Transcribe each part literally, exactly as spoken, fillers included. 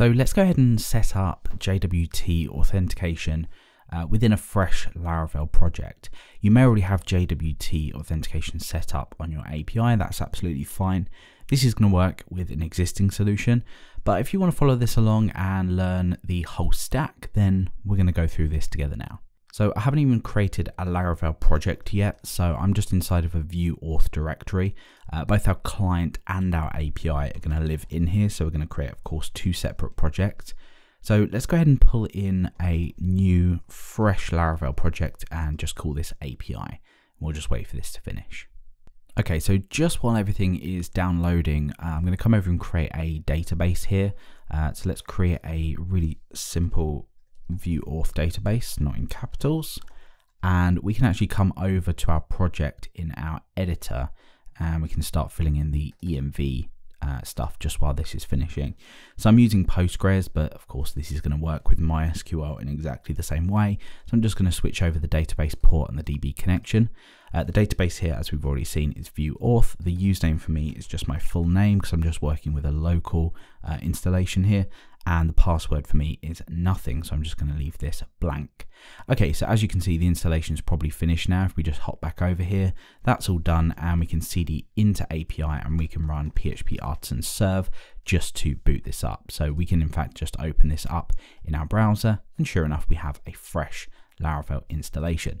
So let's go ahead and set up J W T authentication uh, within a fresh Laravel project. You may already have J W T authentication set up on your A P I. That's absolutely fine. This is going to work with an existing solution, but if you want to follow this along and learn the whole stack, then we're going to go through this together now. So I haven't even created a Laravel project yet, so I'm just inside of a ViewAuth directory. Uh, both our client and our A P I are going to live in here, so we're going to create, of course, two separate projects. So let's go ahead and pull in a new, fresh Laravel project and just call this A P I. We'll just wait for this to finish. Okay, so just while everything is downloading, uh, I'm going to come over and create a database here. Uh, so let's create a really simple ViewAuth database, not in capitals, and we can actually come over to our project in our editor and we can start filling in the E M V uh, stuff just while this is finishing. So I'm using Postgres, but of course this is going to work with MySQL in exactly the same way, so I'm just going to switch over the database port and the D B connection. Uh, the database here, as we've already seen, is ViewAuth. The username for me is just my full name because I'm just working with a local uh, installation here. And the password for me is nothing, so I'm just going to leave this blank. Okay, so as you can see, the installation is probably finished now. If we just hop back over here, that's all done, and we can cd into A P I and we can run P H P Artisan serve just to boot this up. So we can in fact just open this up in our browser, and sure enough, we have a fresh Laravel installation.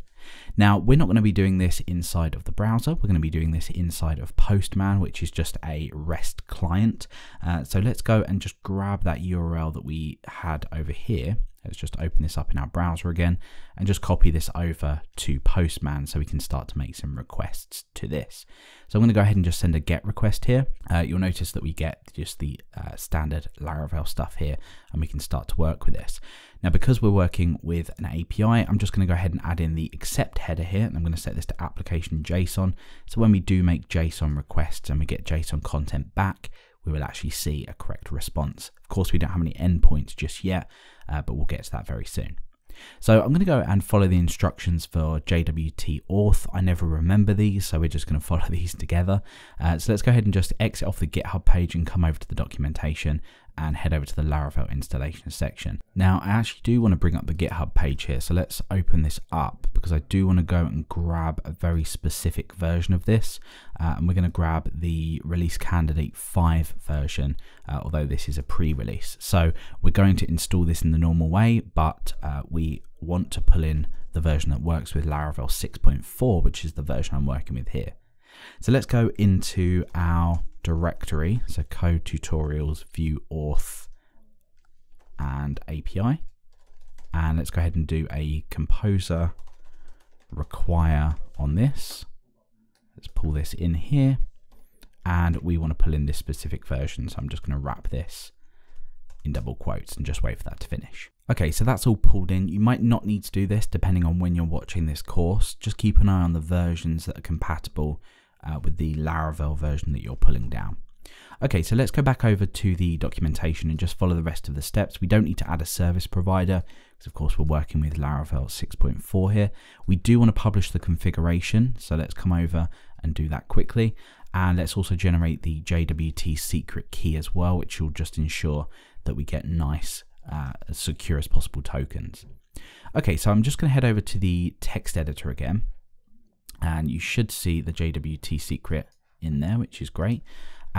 Now, we're not going to be doing this inside of the browser. We're going to be doing this inside of Postman, which is just a REST client. Uh, so let's go and just grab that U R L that we had over here. Let's just open this up in our browser again and just copy this over to Postman so we can start to make some requests to this. So I'm going to go ahead and just send a GET request here. Uh, you'll notice that we get just the uh, standard Laravel stuff here and we can start to work with this. Now, because we're working with an A P I, I'm just going to go ahead and add in the accept header here, and I'm going to set this to application JSON. So when we do make JSON requests and we get JSON content back, we will actually see a correct response. Of course, we don't have any endpoints just yet, uh, but we'll get to that very soon. So I'm going to go and follow the instructions for J W T auth. I never remember these, so we're just going to follow these together. Uh, so let's go ahead and just exit off the GitHub page and come over to the documentation and head over to the Laravel installation section. Now, I actually do want to bring up the GitHub page here, so let's open this up because I do want to go and grab a very specific version of this, uh, and we're going to grab the release candidate five version, uh, although this is a pre-release. So we're going to install this in the normal way, but uh, we want to pull in the version that works with Laravel six point four, which is the version I'm working with here. So let's go into our directory, so code tutorials, view auth and A P I, and let's go ahead and do a composer require on this. Let's pull this in here, and we want to pull in this specific version, so I'm just going to wrap this in double quotes and just wait for that to finish. Okay, so that's all pulled in. You might not need to do this depending on when you're watching this course. Just keep an eye on the versions that are compatible Uh, with the Laravel version that you're pulling down. Okay, so let's go back over to the documentation and just follow the rest of the steps. We don't need to add a service provider because of course we're working with Laravel six point four here. We do want to publish the configuration, so let's come over and do that quickly. And let's also generate the J W T secret key as well, which will just ensure that we get nice, uh, as secure as possible tokens. Okay, so I'm just going to head over to the text editor again, and you should see the J W T secret in there, which is great.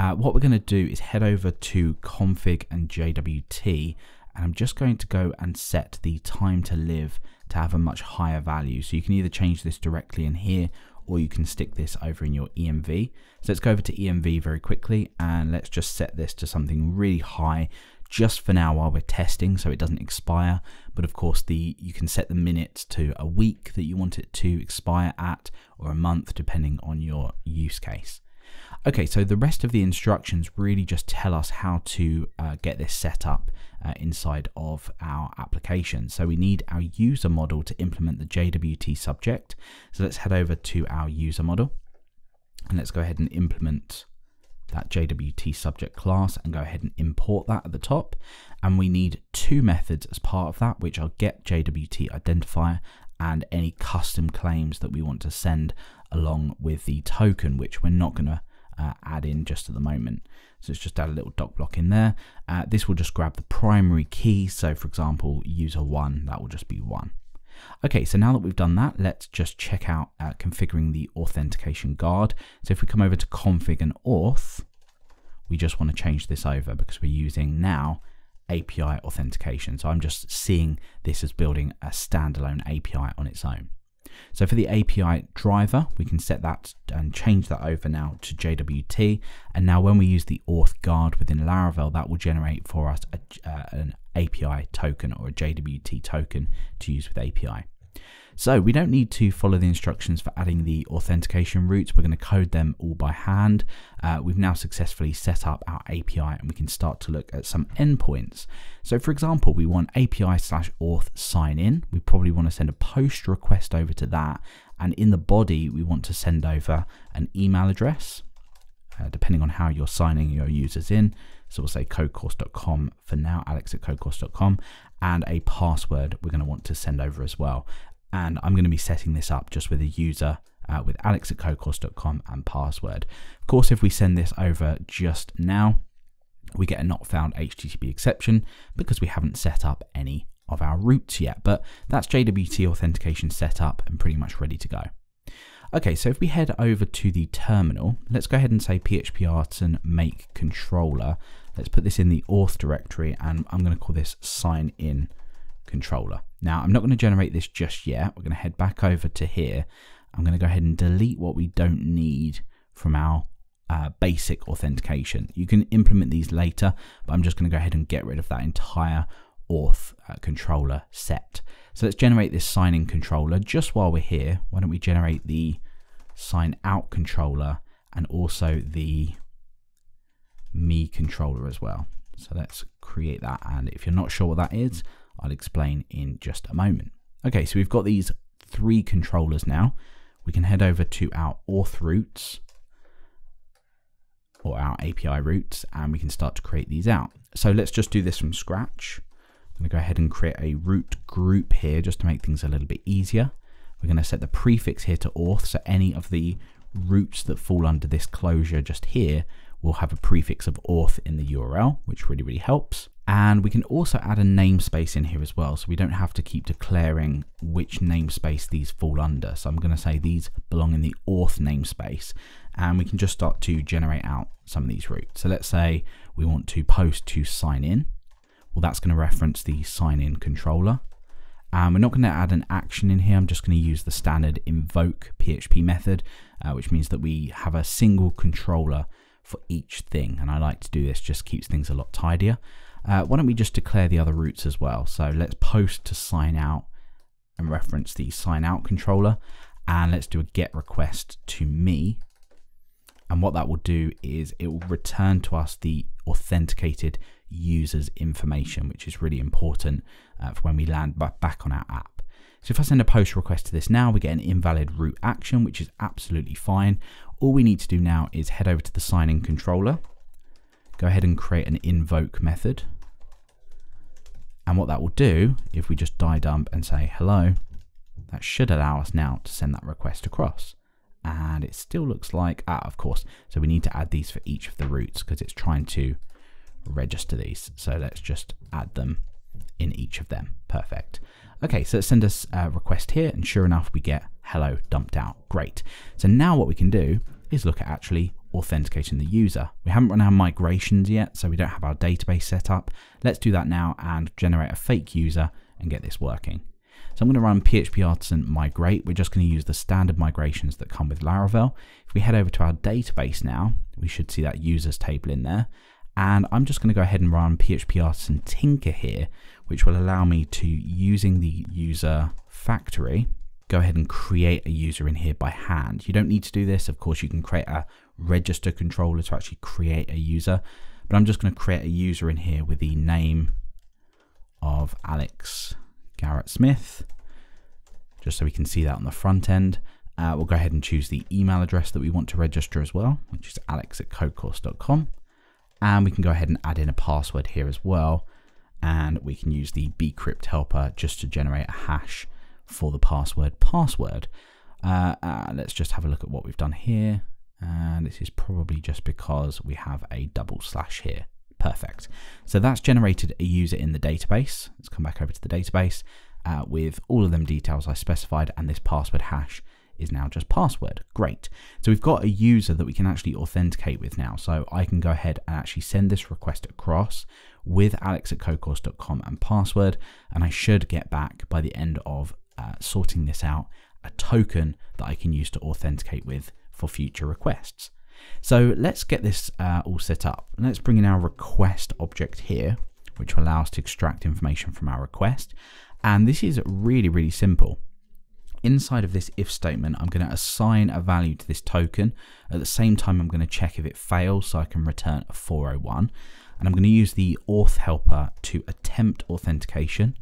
Uh, what we're going to do is head over to config and J W T, and I'm just going to go and set the time to live to have a much higher value. So you can either change this directly in here, or you can stick this over in your E M V. So let's go over to E M V very quickly, and let's just set this to something really high just for now while we're testing, so it doesn't expire. But of course, the you can set the minutes to a week that you want it to expire at, or a month, depending on your use case. Okay, so the rest of the instructions really just tell us how to uh, get this set up uh, inside of our application. So we need our user model to implement the J W T subject. So let's head over to our user model, and let's go ahead and implement that J W T subject class and go ahead and import that at the top. And we need two methods as part of that, which are get J W T identifier and any custom claims that we want to send along with the token, which we're not going to uh, add in just at the moment. So let's just add a little doc block in there. Uh, this will just grab the primary key. So for example, user one, that will just be one. Okay, so now that we've done that, let's just check out uh, configuring the authentication guard. So if we come over to config and auth, we just want to change this over because we're using now A P I authentication. So I'm just seeing this as building a standalone A P I on its own. So for the A P I driver, we can set that and change that over now to J W T. And now when we use the auth guard within Laravel, that will generate for us a, uh, an A P I token or a J W T token to use with A P I. So we don't need to follow the instructions for adding the authentication routes. We're going to code them all by hand. Uh, we've now successfully set up our A P I and we can start to look at some endpoints. So for example, we want A P I slash auth sign in. We probably want to send a post request over to that. And in the body, we want to send over an email address, uh, depending on how you're signing your users in. So we'll say codecourse dot com for now, alex at codecourse dot com, and a password we're going to want to send over as well. And I'm going to be setting this up just with a user uh, with alex at codecourse dot com and password. Of course, if we send this over just now, we get a not found H T T P exception because we haven't set up any of our routes yet, but that's J W T authentication set up and pretty much ready to go. Okay, so if we head over to the terminal, let's go ahead and say P H P Artisan make controller. Let's put this in the auth directory and I'm going to call this sign in controller. Now I'm not going to generate this just yet. We're going to head back over to here. I'm going to go ahead and delete what we don't need from our uh, basic authentication. You can implement these later, but I'm just going to go ahead and get rid of that entire auth uh, controller set. So let's generate this sign in controller. Just while we're here, why don't we generate the sign out controller and also the me controller as well. So let's create that. And if you're not sure what that is, I'll explain in just a moment. Okay, so we've got these three controllers now. We can head over to our auth routes or our A P I routes and we can start to create these out. So let's just do this from scratch. I'm going to go ahead and create a route group here just to make things a little bit easier. We're going to set the prefix here to auth, so any of the routes that fall under this closure just here will have a prefix of auth in the U R L, which really, really helps. And we can also add a namespace in here as well, so we don't have to keep declaring which namespace these fall under. So I'm going to say these belong in the auth namespace, and we can just start to generate out some of these routes. So let's say we want to post to sign in. Well, that's going to reference the sign in controller. And um, we're not going to add an action in here. I'm just going to use the standard invoke P H P method, uh, which means that we have a single controller for each thing. And I like to do this, just keeps things a lot tidier. Uh, why don't we just declare the other routes as well? So let's post to sign out and reference the sign out controller. And let's do a get request to me. And what that will do is it will return to us the authenticated user's information, which is really important uh, for when we land back on our app. So if I send a post request to this now, we get an invalid route action, which is absolutely fine. All we need to do now is head over to the sign in controller, go ahead and create an invoke method. And what that will do, if we just die dump and say hello, that should allow us now to send that request across. And it still looks like, ah, of course. So we need to add these for each of the routes because it's trying to register these. So let's just add them in each of them. Perfect. Okay, so let's send us a request here. And sure enough, we get hello dumped out. Great. So now what we can do is look at actually authenticating the user. We haven't run our migrations yet, so we don't have our database set up. Let's do that now and generate a fake user and get this working. So I'm going to run P H P Artisan migrate. We're just going to use the standard migrations that come with Laravel. If we head over to our database now, we should see that users table in there. And I'm just going to go ahead and run P H P Artisan Tinker here, which will allow me to, using the user factory, go ahead and create a user in here by hand. You don't need to do this. Of course, you can create a register controller to actually create a user, but I'm just going to create a user in here with the name of Alex Garrett Smith, just so we can see that on the front end. Uh, we'll go ahead and choose the email address that we want to register as well, which is alex at codecourse dot com. And we can go ahead and add in a password here as well. And we can use the bcrypt helper just to generate a hash for the password password. Uh, uh, let's just have a look at what we've done here. And this is probably just because we have a double slash here. Perfect. So that's generated a user in the database. Let's come back over to the database uh, with all of them details I specified, and this password hash is now just password. Great. So we've got a user that we can actually authenticate with now. So I can go ahead and actually send this request across with alex at codecourse dot com and password, and I should get back by the end of uh, sorting this out a token that I can use to authenticate with for future requests. So let's get this uh, all set up. And let's bring in our request object here, which will allow us to extract information from our request. And this is really, really simple. Inside of this if statement, I'm going to assign a value to this token. At the same time, I'm going to check if it fails, so I can return a four oh one. And I'm going to use the auth helper to attempt authentication.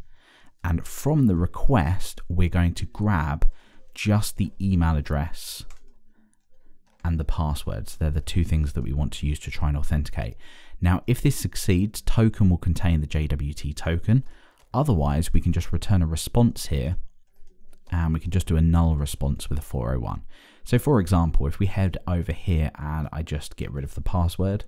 And from the request, we're going to grab just the email address and the passwords. They're the two things that we want to use to try and authenticate. Now, if this succeeds, token will contain the J W T token. Otherwise, we can just return a response here, and we can just do a null response with a four oh one. So for example, if we head over here and I just get rid of the password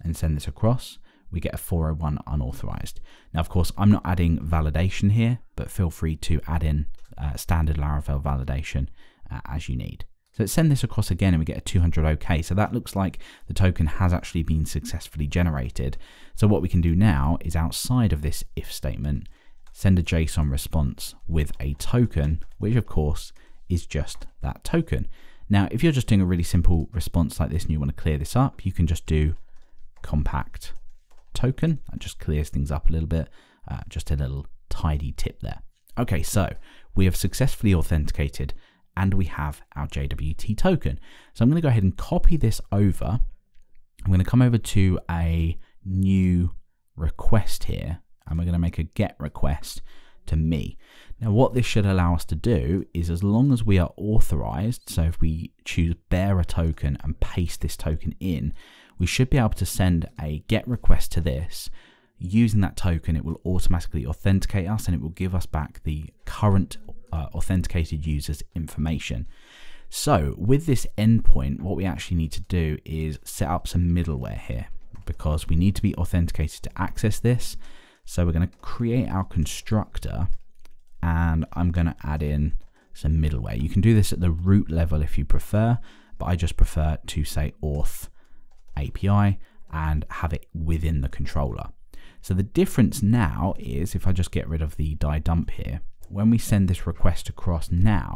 and send this across, we get a four oh one unauthorized. Now, of course, I'm not adding validation here, but feel free to add in uh, standard Laravel validation uh, as you need. So let's send this across again and we get a two hundred OK. So that looks like the token has actually been successfully generated. So what we can do now is, outside of this if statement, send a JSON response with a token, which of course is just that token. Now, if you're just doing a really simple response like this and you want to clear this up, you can just do compact token. That just clears things up a little bit. Uh, just a little tidy tip there. OK, so we have successfully authenticated and we have our J W T token. So I'm going to go ahead and copy this over. I'm going to come over to a new request here, and we're going to make a GET request to me. Now, what this should allow us to do is, as long as we are authorized, so if we choose bearer token and paste this token in, we should be able to send a GET request to this. Using that token, it will automatically authenticate us, and it will give us back the current Uh, authenticated user's information. So with this endpoint, what we actually need to do is set up some middleware here, because we need to be authenticated to access this. So we're going to create our constructor, and I'm going to add in some middleware. You can do this at the root level if you prefer, but I just prefer to say auth A P I and have it within the controller. So the difference now is, if I just get rid of the die dump here, when we send this request across now,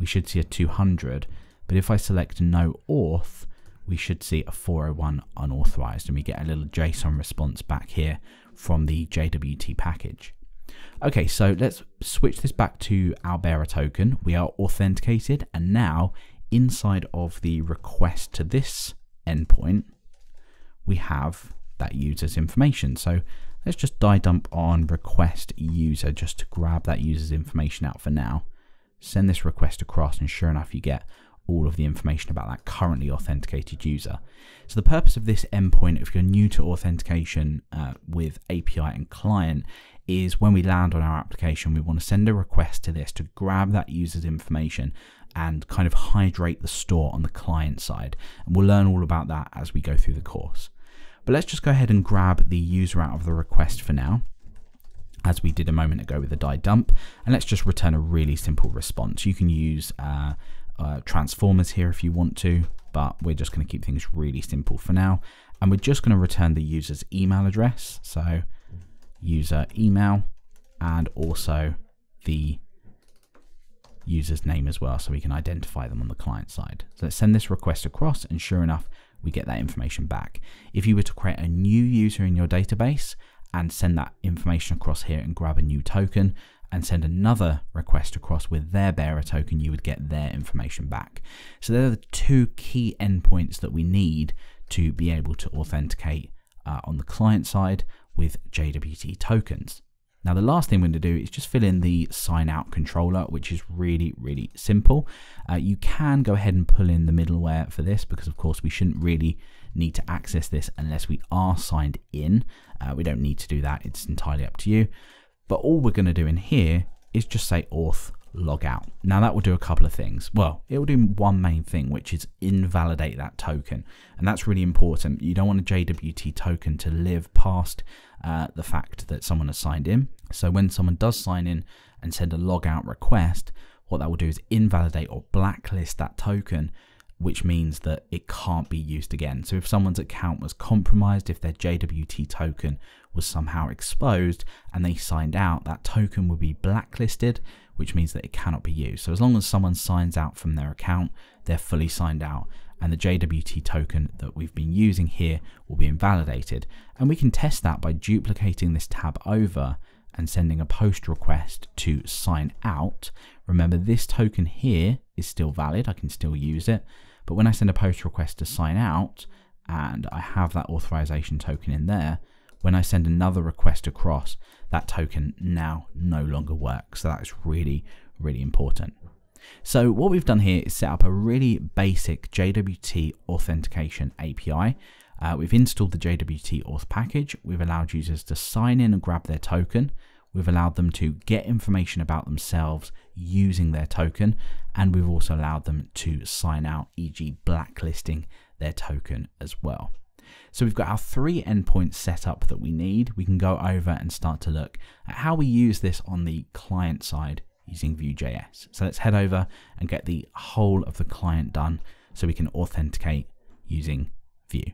we should see a two hundred, but if I select no auth, we should see a four oh one unauthorized, and we get a little JSON response back here from the J W T package. Okay, so let's switch this back to our bearer token. We are authenticated, and now inside of the request to this endpoint, we have that user's information. So let's just die dump on request user just to grab that user's information out for now. Send this request across, and sure enough, you get all of the information about that currently authenticated user. So the purpose of this endpoint, if you're new to authentication uh, with A P I and client, is when we land on our application, we want to send a request to this to grab that user's information and kind of hydrate the store on the client side. And we'll learn all about that as we go through the course. But let's just go ahead and grab the user out of the request for now, as we did a moment ago with the die dump, and let's just return a really simple response. You can use uh, uh, transformers here if you want to, but we're just going to keep things really simple for now, and we're just going to return the user's email address, so user email, and also the user's name as well, so we can identify them on the client side. So let's send this request across, and sure enough, we get that information back. If you were to create a new user in your database and send that information across here and grab a new token and send another request across with their bearer token, you would get their information back. So they're the two key endpoints that we need to be able to authenticate uh, on the client side with J W T tokens. Now, the last thing we're going to do is just fill in the sign out controller, which is really, really simple. Uh, you can go ahead and pull in the middleware for this, because of course we shouldn't really need to access this unless we are signed in. Uh, we don't need to do that. It's entirely up to you. But all we're going to do in here is just say auth log out. Now that will do a couple of things. Well, it will do one main thing, which is invalidate that token. And that's really important. You don't want a J W T token to live past uh, the fact that someone has signed in. So when someone does sign in and send a log out request, what that will do is invalidate or blacklist that token, which means that it can't be used again. So if someone's account was compromised, if their J W T token was somehow exposed and they signed out, that token would be blacklisted, which means that it cannot be used. So as long as someone signs out from their account, they're fully signed out, and the J W T token that we've been using here will be invalidated. And we can test that by duplicating this tab over and sending a post request to sign out. Remember, this token here is still valid, I can still use it, but when I send a post request to sign out and I have that authorization token in there, when I send another request across, that token now no longer works. So that's really, really important. So what we've done here is set up a really basic J W T authentication A P I. Uh, we've installed the J W T auth package. We've allowed users to sign in and grab their token. We've allowed them to get information about themselves using their token. And we've also allowed them to sign out, for example blacklisting their token as well. So we've got our three endpoints set up that we need. We can go over and start to look at how we use this on the client side using Vue.js. So let's head over and get the whole of the client done so we can authenticate using Vue.